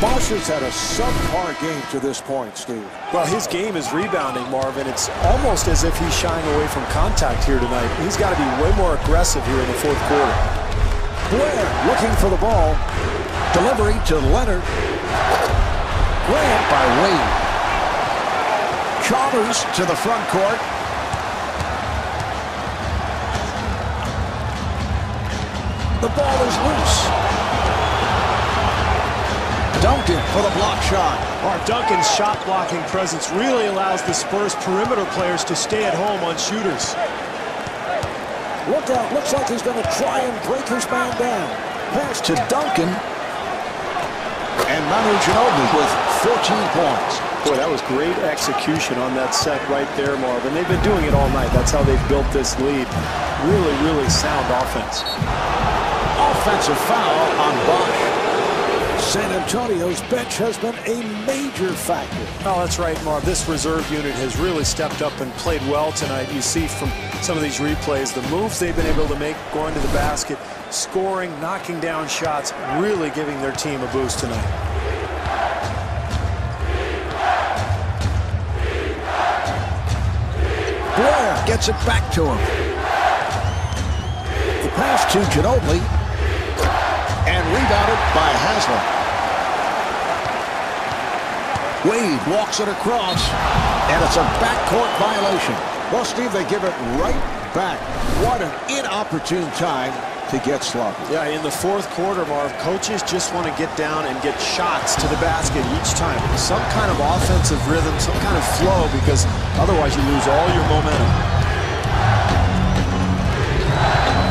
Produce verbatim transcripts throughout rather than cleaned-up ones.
Bosh has had a subpar game to this point, Steve. Well, his game is rebounding, Marvin. It's almost as if he's shying away from contact here tonight. He's got to be way more aggressive here in the fourth quarter. Blair looking for the ball. Delivery to Leonard. Grant by Wade. Chalmers to the front court. The ball is loose. Duncan for the block shot. Our Duncan's shot blocking presence really allows the Spurs perimeter players to stay at home on shooters. Look out, looks like he's going to try and break his man down. Pass to Duncan. And Manu Ginobili with fourteen points. Boy, that was great execution on that set right there, Marvin. They've been doing it all night. That's how they've built this lead. Really, really sound offense. Offensive foul on Bosh. San Antonio's bench has been a major factor. Oh, that's right, Marv. This reserve unit has really stepped up and played well tonight. You see from some of these replays, the moves they've been able to make, going to the basket, scoring, knocking down shots, really giving their team a boost tonight. Blair gets it back to him. The pass to Ginobili. And rebounded by Haslem. Wade walks it across, and it's a backcourt violation. Well, Steve, they give it right back. What an inopportune time to get sloppy. Yeah, in the fourth quarter, Marv, coaches just want to get down and get shots to the basket each time. Some kind of offensive rhythm, some kind of flow, because otherwise you lose all your momentum.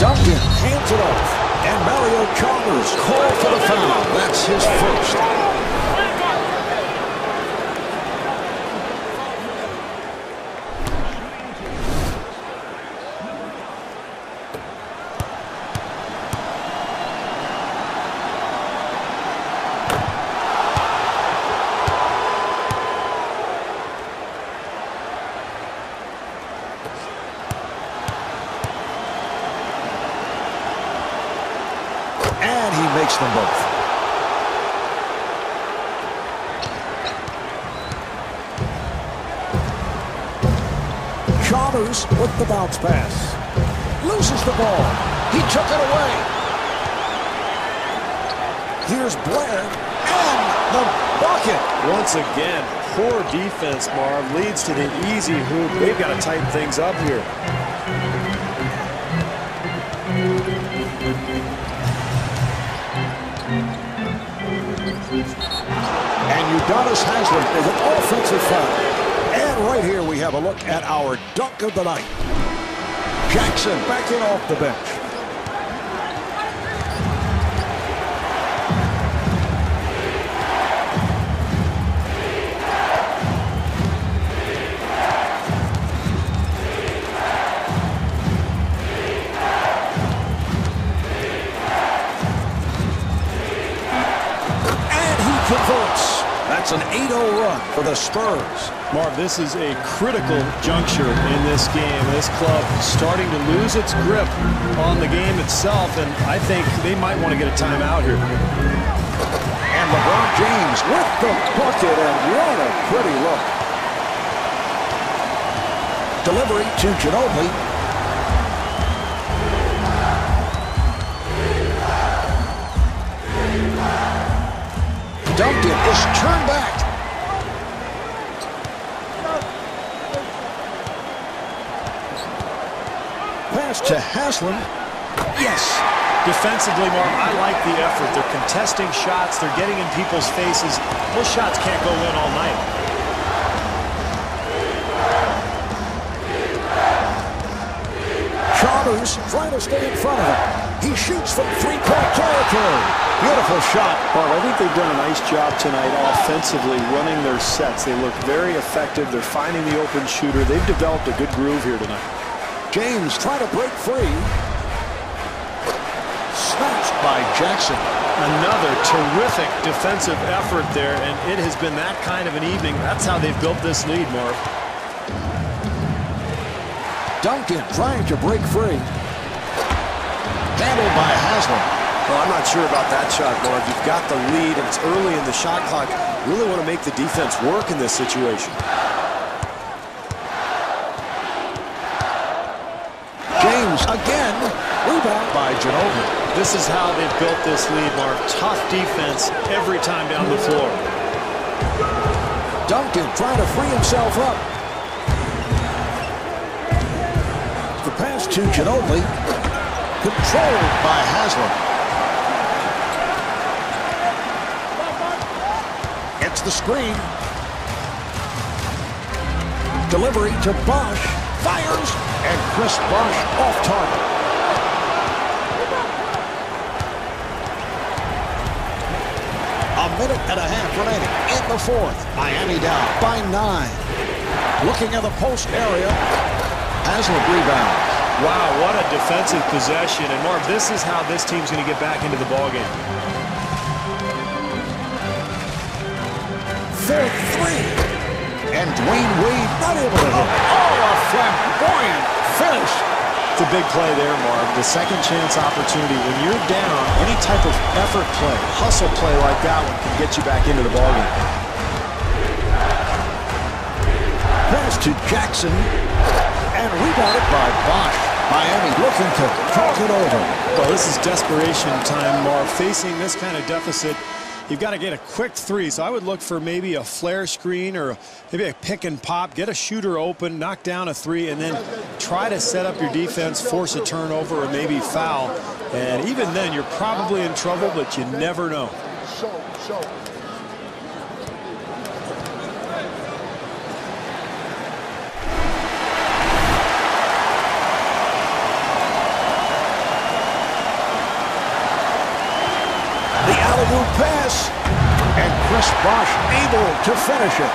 Duncan hands it off. And Mario Chalmers called for the foul. That's his first. Them both. Chalmers with the bounce pass. Loses the ball. He took it away. Here's Blair and the bucket. Once again, poor defense, Marv, leads to the easy hoop. They've got to tighten things up here. And Udonis Haslem is an offensive foul. And right here we have a look at our dunk of the night. Jackson back in off the bench. That's an eight oh run for the Spurs. Marv, this is a critical juncture in this game. This club starting to lose its grip on the game itself, and I think they might want to get a timeout here. And LeBron James with the bucket, and what a pretty look. Delivery to Ginobili. Duncan is turned back. Pass to Haslem. Yes. Defensively, Mark, I like the effort. They're contesting shots. They're getting in people's faces. Those shots can't go in all night. Chalmers trying to stay in front of him. He shoots from three-point territory. Beautiful shot. Marv, I think they've done a nice job tonight offensively running their sets. They look very effective. They're finding the open shooter. They've developed a good groove here tonight. James trying to break free. Snatched by Jackson. Another terrific defensive effort there, and it has been that kind of an evening. That's how they've built this lead, Marv. Duncan trying to break free. Handled by Haslem. Well, I'm not sure about that shot, Marv. You've got the lead, and it's early in the shot clock. Really want to make the defense work in this situation. James again, rebound by Ginobili. This is how they've built this lead, Marv. Tough defense every time down the floor. Duncan trying to free himself up. The pass to Ginobili, controlled by Haslem. Gets the screen. Delivery to Bosh, fires, and Chris Bosh off target. A minute and a half remaining in the fourth. Miami down by nine. Looking at the post area. Haslem rebounds. Wow, what a defensive possession. And Marv, this is how this team's going to get back into the ballgame. Third three. And Dwyane Wade not able to hit. Oh, a flamboyant finish. It's a big play there, Marv. The second chance opportunity. When you're down, any type of effort play, hustle play like that one can get you back into the ballgame. Pass to Jackson. And rebounded by Bosh. Miami looking to talk it over. Well, this is desperation time, Marv. Facing this kind of deficit, you've got to get a quick three. So I would look for maybe a flare screen or maybe a pick and pop. Get a shooter open, knock down a three, and then try to set up your defense, force a turnover, or maybe foul. And even then, you're probably in trouble, but you never know. Pass, and Chris Bosh able to finish it.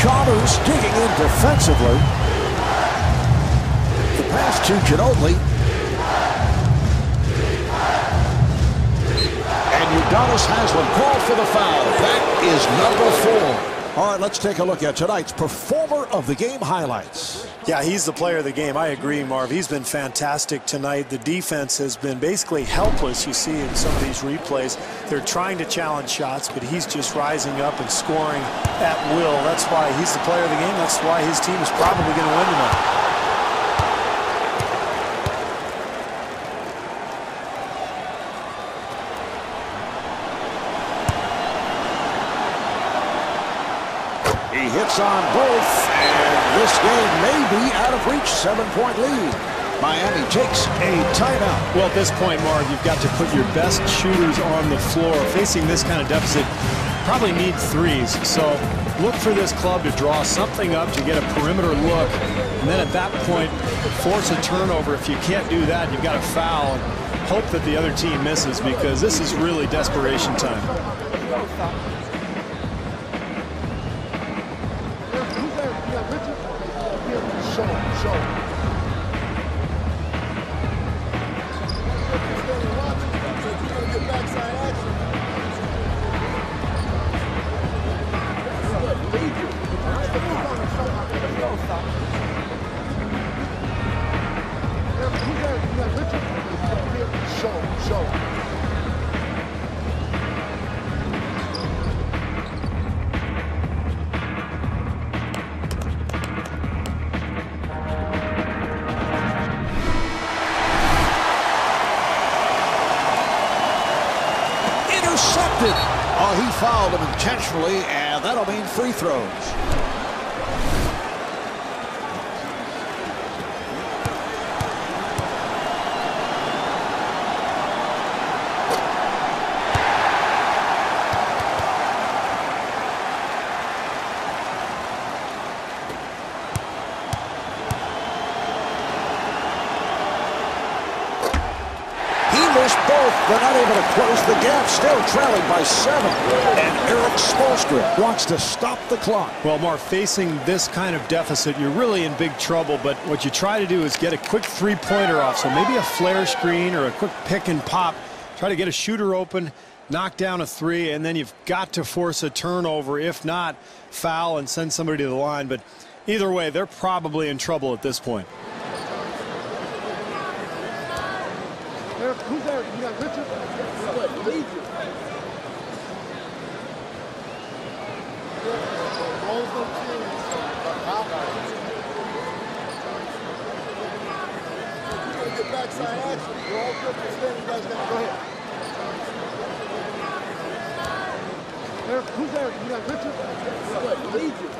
Chalmers digging in defensively. The pass to Ginobili. And Udonis Haslem called for the foul. That is number four. All right, let's take a look at tonight's Performer of the Game highlights. Yeah, he's the player of the game. I agree, Marv. He's been fantastic tonight. The defense has been basically helpless, you see, in some of these replays. They're trying to challenge shots, but he's just rising up and scoring at will. That's why he's the player of the game. That's why his team is probably going to win tonight. On both, and this game may be out of reach. Seven-point lead. Miami takes a timeout. Well, at this point, Marv, you've got to put your best shooters on the floor. Facing this kind of deficit, probably need threes. So look for this club to draw something up to get a perimeter look, and then at that point, force a turnover. If you can't do that, you've got to foul and hope that the other team misses, because this is really desperation time. Oh, he fouled him intentionally, and that'll mean free throws. Still trailing by seven, and Eric Spolstra wants to stop the clock. Well, Marv, facing this kind of deficit, you're really in big trouble, but what you try to do is get a quick three-pointer off, so maybe a flare screen or a quick pick and pop. Try to get a shooter open, knock down a three, and then you've got to force a turnover. If not, foul and send somebody to the line, but either way, they're probably in trouble at this point. Backside action. You're all good for spin. You guys gotta go ahead. Eric, who's there? You got Richard? Good. Lead you.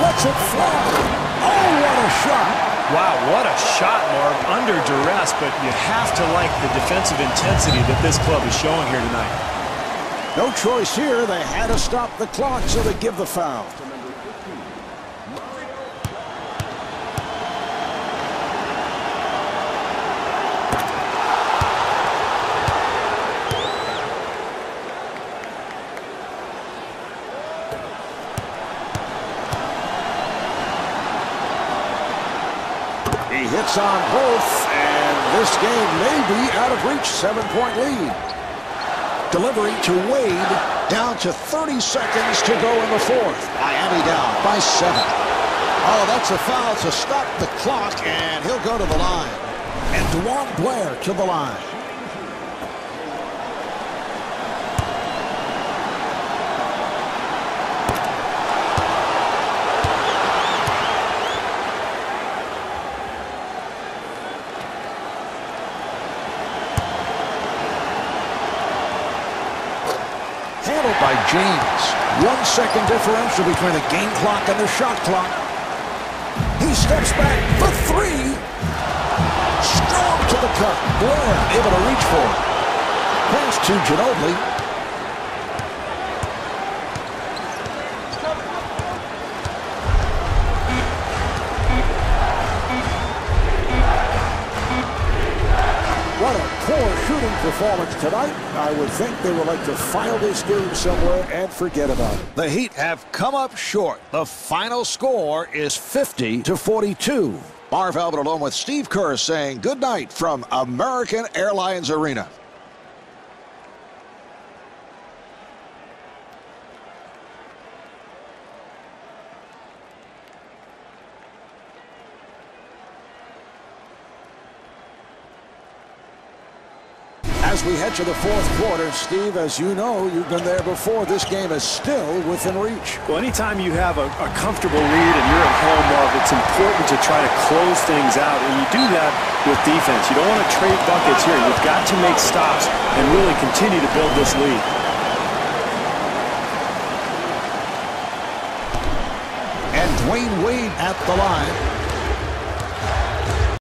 Let's it fly. Shot. Wow, what a shot, Marv. Under duress, but you have to like the defensive intensity that this club is showing here tonight. No choice here. They had to stop the clock, so they give the foul. Hits on both, and this game may be out of reach. Seven-point lead. Delivery to Wade, down to thirty seconds to go in the fourth. Miami down by seven. Oh, that's a foul to stop the clock, and he'll go to the line. And DeJuan Blair to the line. By James. One second differential between the game clock and the shot clock. He steps back for three. Strong to the cup. Blair able to reach for it. Pass to Ginobili. What a poor shooting performance tonight. I would think they would like to file this game somewhere and forget about it. The Heat have come up short. The final score is fifty to forty-two. Marv Albert along with Steve Kerr saying good night from American Airlines Arena. As we head to the fourth quarter, Steve, as you know, you've been there before. This game is still within reach. Well, anytime you have a, a comfortable lead and you're at home, Marv, it's important to try to close things out. And you do that with defense. You don't want to trade buckets here. You've got to make stops and really continue to build this lead. And Dwyane Wade at the line.